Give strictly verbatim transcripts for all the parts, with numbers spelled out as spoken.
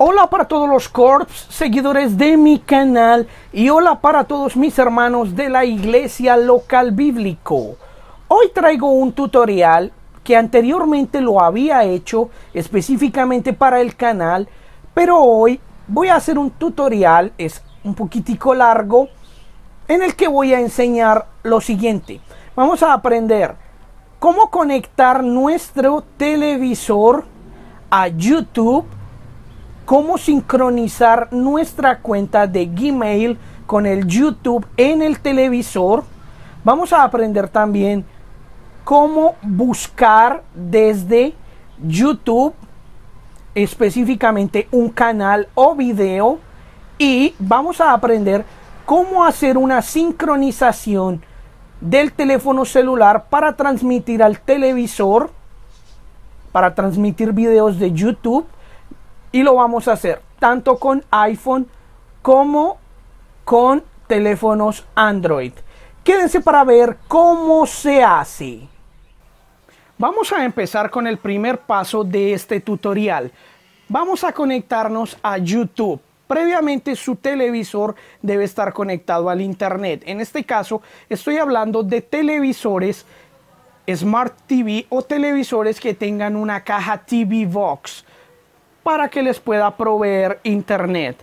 Hola para todos los corps, seguidores de mi canal, y hola para todos mis hermanos de la iglesia local bíblico. Hoy traigo un tutorial que anteriormente lo había hecho específicamente para el canal, pero hoy voy a hacer un tutorial, es un poquitico largo, en el que voy a enseñar lo siguiente. Vamos a aprender cómo conectar nuestro televisor a YouTube, cómo sincronizar nuestra cuenta de Gmail con el YouTube en el televisor. Vamos a aprender también cómo buscar desde YouTube específicamente un canal o video, y vamos a aprender cómo hacer una sincronización del teléfono celular para transmitir al televisor, para transmitir videos de YouTube. Y lo vamos a hacer tanto con iPhone como con teléfonos Android. Quédense para ver cómo se hace. Vamos a empezar con el primer paso de este tutorial. Vamos a conectarnos a YouTube. Previamente su televisor debe estar conectado al internet. En este caso estoy hablando de televisores Smart T V o televisores que tengan una caja T V Box, para que les pueda proveer internet.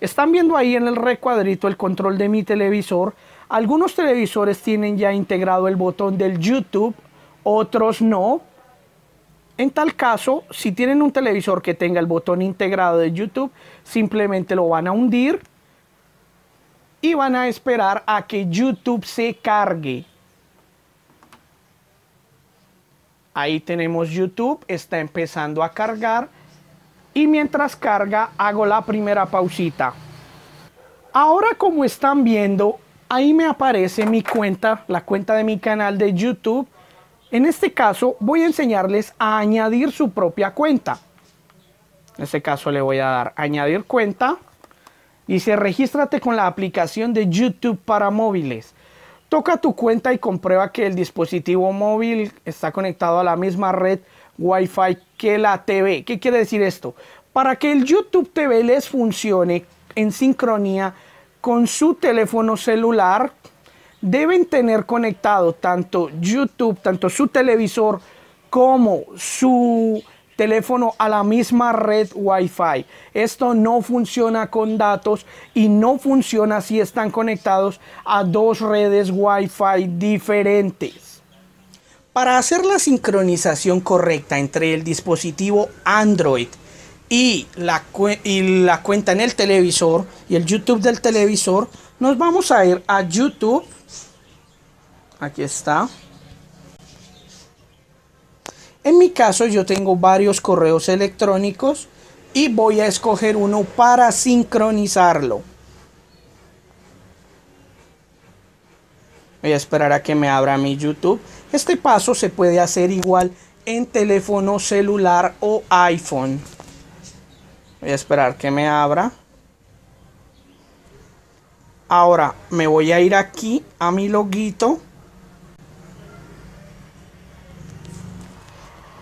Están viendo ahí en el recuadrito el control de mi televisor. Algunos televisores tienen ya integrado el botón del YouTube, otros no. En tal caso, si tienen un televisor que tenga el botón integrado de YouTube, simplemente lo van a hundir y van a esperar a que YouTube se cargue. Ahí tenemos YouTube, está empezando a cargar. Y mientras carga, hago la primera pausita. Ahora, como están viendo, ahí me aparece mi cuenta, la cuenta de mi canal de YouTube. En este caso, voy a enseñarles a añadir su propia cuenta. En este caso, le voy a dar añadir cuenta. Dice, regístrate con la aplicación de YouTube para móviles. Toca tu cuenta y comprueba que el dispositivo móvil está conectado a la misma red Wi-Fi que la T V. ¿Qué quiere decir esto? Para que el YouTube T V les funcione en sincronía con su teléfono celular, deben tener conectado tanto YouTube, tanto su televisor como su teléfono a la misma red Wi-Fi. Esto no funciona con datos y no funciona si están conectados a dos redes Wi-Fi diferentes. Para hacer la sincronización correcta entre el dispositivo Android y la, y la cuenta en el televisor y el YouTube del televisor, nos vamos a ir a YouTube. Aquí está. En mi caso, yo tengo varios correos electrónicos y voy a escoger uno para sincronizarlo. Voy a esperar a que me abra mi YouTube. Este paso se puede hacer igual en teléfono celular o iPhone. Voy a esperar que me abra. Ahora me voy a ir aquí a mi loguito.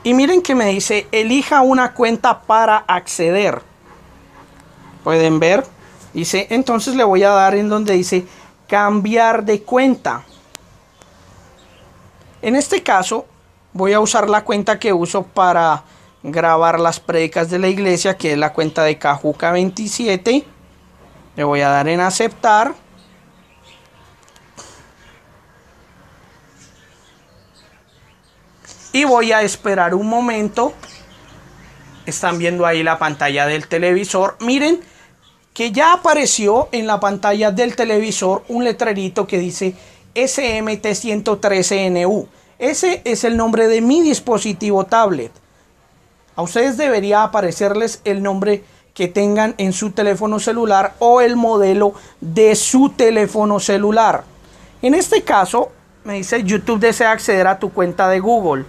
Y miren que me dice, elija una cuenta para acceder. Pueden ver. Dice, entonces le voy a dar en donde dice cambiar de cuenta. En este caso voy a usar la cuenta que uso para grabar las prédicas de la iglesia, que es la cuenta de Cajuca veintisiete. Le voy a dar en aceptar. Y voy a esperar un momento. Están viendo ahí la pantalla del televisor. Miren que ya apareció en la pantalla del televisor un letrerito que dice S M T ciento trece N U. Ese es el nombre de mi dispositivo tablet. A ustedes debería aparecerles el nombre que tengan en su teléfono celular o el modelo de su teléfono celular. En este caso me dice, YouTube desea acceder a tu cuenta de Google.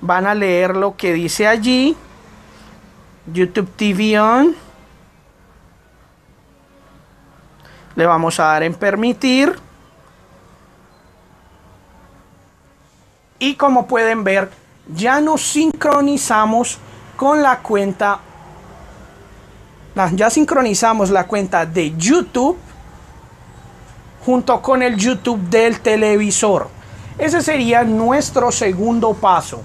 Van a leer lo que dice allí. YouTube T V on. Le vamos a dar en permitir. Y como pueden ver, ya nos sincronizamos con la cuenta. Ya sincronizamos la cuenta de YouTube junto con el YouTube del televisor. Ese sería nuestro segundo paso.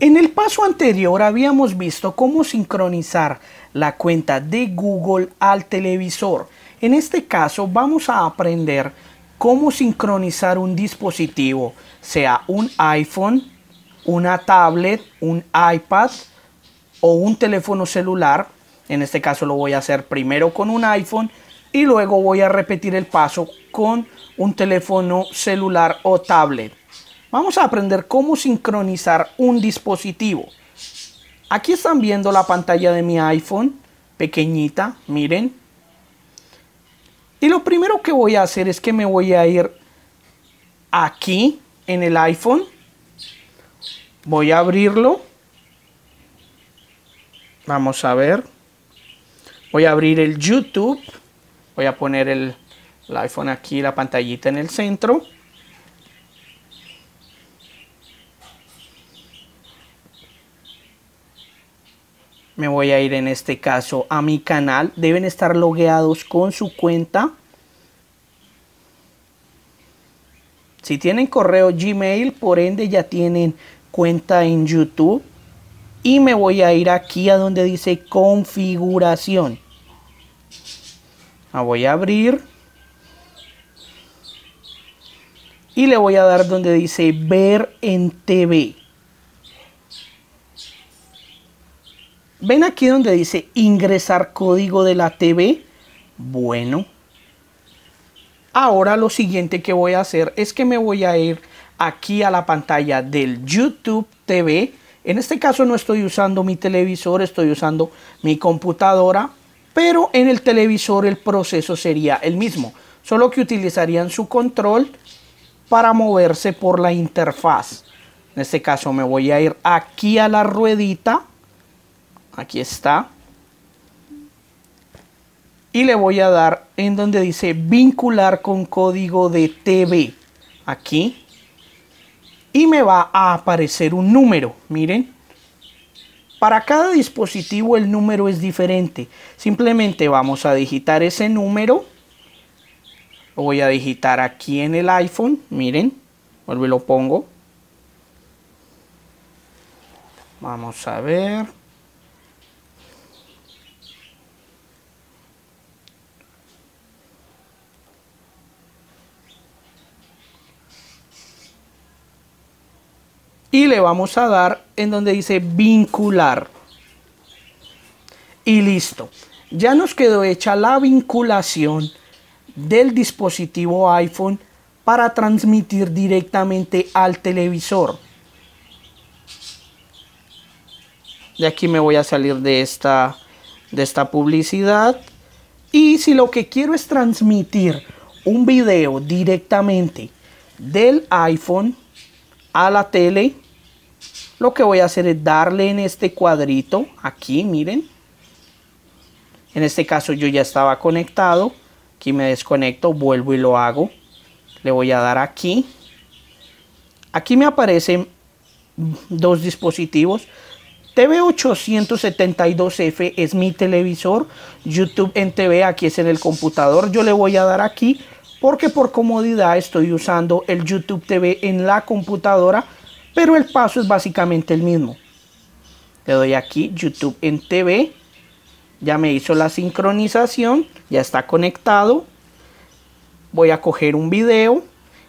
En el paso anterior habíamos visto cómo sincronizar la cuenta de Google al televisor. En este caso vamos a aprender cómo sincronizar un dispositivo, sea un iPhone, una tablet, un iPad o un teléfono celular. En este caso lo voy a hacer primero con un iPhone y luego voy a repetir el paso con un teléfono celular o tablet. Vamos a aprender cómo sincronizar un dispositivo. Aquí están viendo la pantalla de mi iPhone, pequeñita, miren. Y lo primero que voy a hacer es que me voy a ir aquí en el iPhone. Voy a abrirlo. Vamos a ver. Voy a abrir el YouTube. Voy a poner el, el iPhone aquí, la pantallita en el centro. Me voy a ir en este caso a mi canal. Deben estar logueados con su cuenta. Si tienen correo Gmail, por ende ya tienen cuenta en YouTube. Y me voy a ir aquí a donde dice configuración. La voy a abrir. Y le voy a dar donde dice ver en T V. Ven aquí donde dice ingresar código de la T V. Bueno, ahora lo siguiente que voy a hacer es que me voy a ir aquí a la pantalla del YouTube T V. En este caso no estoy usando mi televisor, estoy usando mi computadora, pero en el televisor el proceso sería el mismo, solo que utilizarían su control para moverse por la interfaz. En este caso me voy a ir aquí a la ruedita. Aquí está. Y le voy a dar en donde dice vincular con código de T V. Aquí. Y me va a aparecer un número. Miren. Para cada dispositivo el número es diferente. Simplemente vamos a digitar ese número. Lo voy a digitar aquí en el iPhone. Miren. Vuelvo y lo pongo. Vamos a ver. Y le vamos a dar en donde dice vincular. Y listo. Ya nos quedó hecha la vinculación del dispositivo iPhone para transmitir directamente al televisor. De aquí me voy a salir de esta, de esta publicidad. Y si lo que quiero es transmitir un video directamente del iPhone a la tele, lo que voy a hacer es darle en este cuadrito aquí, miren. En este caso yo ya estaba conectado. Aquí me desconecto, vuelvo y lo hago. Le voy a dar aquí. Aquí me aparecen dos dispositivos. T V ochocientos setenta y dos F es mi televisor. YouTube en T V, aquí es en el computador. Yo le voy a dar aquí porque por comodidad estoy usando el YouTube T V en la computadora, pero el paso es básicamente el mismo. Le doy aquí YouTube en T V, ya me hizo la sincronización, ya está conectado. Voy a coger un video,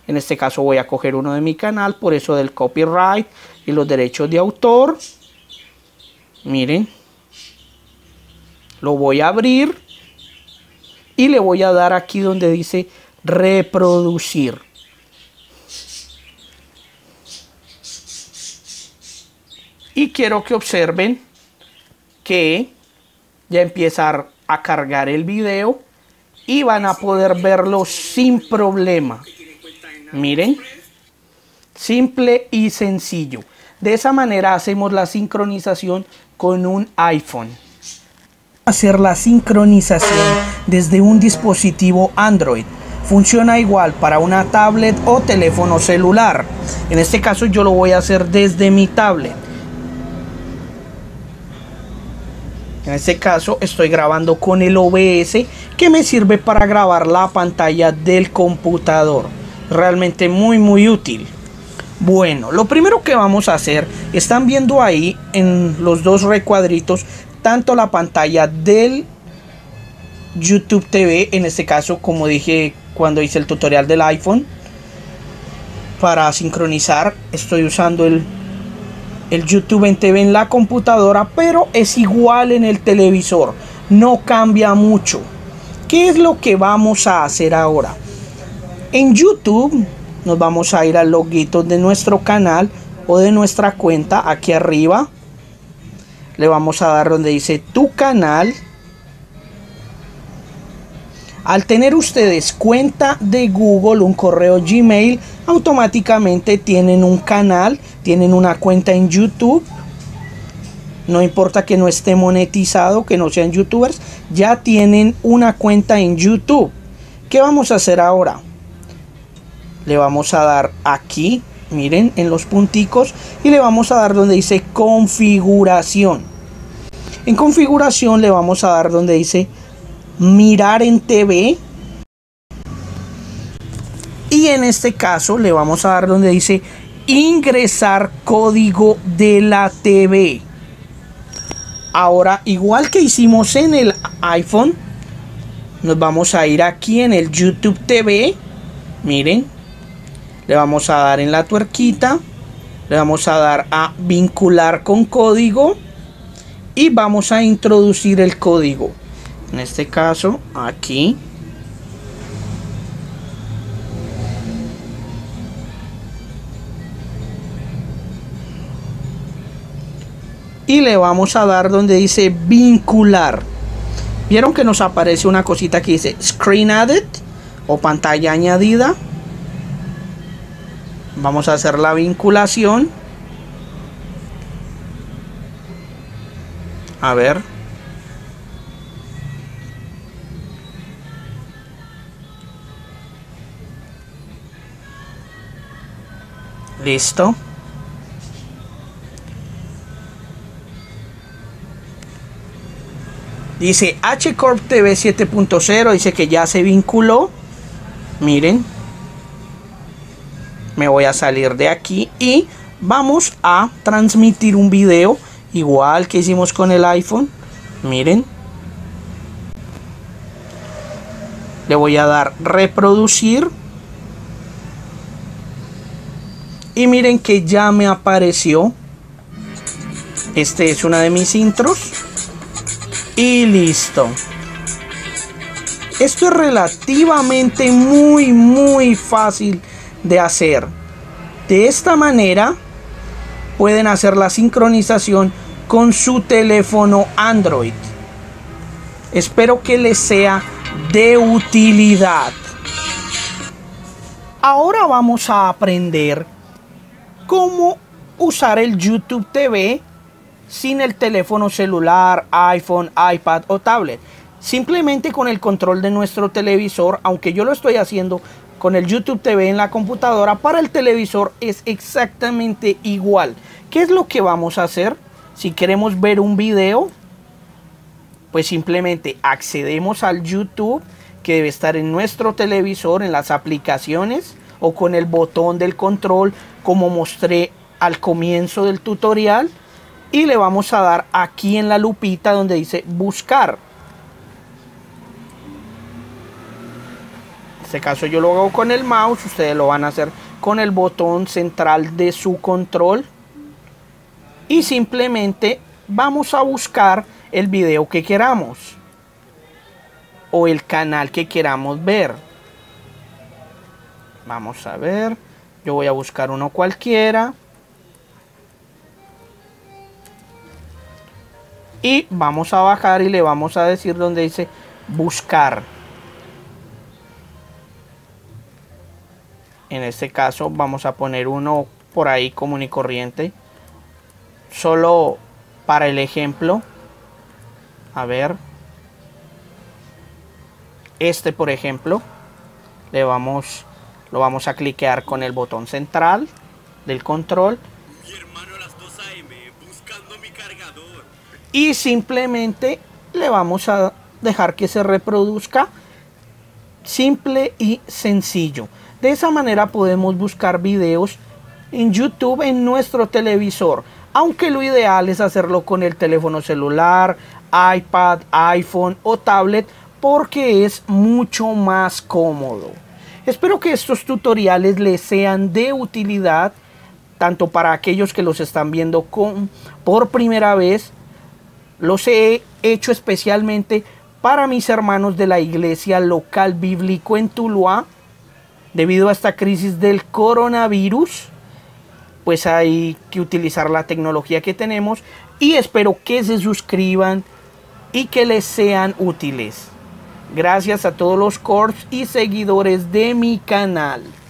en este caso voy a coger uno de mi canal, por eso del copyright y los derechos de autor. Miren, lo voy a abrir y le voy a dar aquí donde dice reproducir. Y quiero que observen que ya empieza a cargar el video y van a poder verlo sin problema. Miren, simple y sencillo. De esa manera hacemos la sincronización con un iPhone. Hacer la sincronización desde un dispositivo Android. Funciona igual para una tablet o teléfono celular. En este caso yo lo voy a hacer desde mi tablet. En este caso estoy grabando con el O B S, que me sirve para grabar la pantalla del computador. Realmente muy muy útil. Bueno, lo primero que vamos a hacer, están viendo ahí en los dos recuadritos, tanto la pantalla del YouTube T V, en este caso, como dije cuando hice el tutorial del iPhone, para sincronizar estoy usando el El YouTube en T V en la computadora, pero es igual en el televisor, no cambia mucho. ¿Qué es lo que vamos a hacer ahora? En YouTube nos vamos a ir al loguito de nuestro canal o de nuestra cuenta. Aquí arriba le vamos a dar donde dice tu canal. Al tener ustedes cuenta de Google, un correo Gmail, automáticamente tienen un canal, tienen una cuenta en YouTube. No importa que no esté monetizado, que no sean youtubers, ya tienen una cuenta en YouTube. ¿Qué vamos a hacer ahora? Le vamos a dar aquí, miren, en los punticos, y le vamos a dar donde dice configuración. En configuración le vamos a dar donde dice mirar en T V, y en este caso le vamos a dar donde dice ingresar código de la T V. Ahora, igual que hicimos en el iPhone, nos vamos a ir aquí en el YouTube T V, miren, le vamos a dar en la tuerquita, le vamos a dar a vincular con código y vamos a introducir el código. En este caso, aquí. Y le vamos a dar donde dice vincular. Vieron que nos aparece una cosita que dice Screen Added o pantalla añadida. Vamos a hacer la vinculación. A ver. Listo. Dice H corp T V siete punto cero, dice que ya se vinculó. Miren, me voy a salir de aquí y vamos a transmitir un video igual que hicimos con el iPhone. Miren, le voy a dar reproducir. Y miren que ya me apareció. Este es una de mis intros. Y listo. Esto es relativamente muy muy fácil de hacer. De esta manera pueden hacer la sincronización con su teléfono Android. Espero que les sea de utilidad. Ahora vamos a aprender cómo usar el YouTube T V sin el teléfono celular, iPhone, iPad o tablet. Simplemente con el control de nuestro televisor, aunque yo lo estoy haciendo con el YouTube T V en la computadora, para el televisor es exactamente igual. ¿Qué es lo que vamos a hacer? Si queremos ver un video, pues simplemente accedemos al YouTube, que debe estar en nuestro televisor, en las aplicaciones, o con el botón del control como mostré al comienzo del tutorial, y le vamos a dar aquí en la lupita donde dice buscar. En este caso yo lo hago con el mouse, ustedes lo van a hacer con el botón central de su control, y simplemente vamos a buscar el video que queramos o el canal que queramos ver. Vamos a ver, yo voy a buscar uno cualquiera. Y vamos a bajar y le vamos a decir donde dice buscar. en este caso vamos a poner uno por ahí común y corriente, solo para el ejemplo. A ver, este por ejemplo le vamos lo vamos a cliquear con el botón central del control y simplemente le vamos a dejar que se reproduzca, simple y sencillo. De esa manera podemos buscar videos en YouTube en nuestro televisor, aunque lo ideal es hacerlo con el teléfono celular, iPad, iPhone o tablet, porque es mucho más cómodo. Espero que estos tutoriales les sean de utilidad, tanto para aquellos que los están viendo con, por primera vez. Los he hecho especialmente para mis hermanos de la iglesia local bíblico en Tuluá. Debido a esta crisis del coronavirus, pues hay que utilizar la tecnología que tenemos, y espero que se suscriban y que les sean útiles. Gracias a todos los corps y seguidores de mi canal.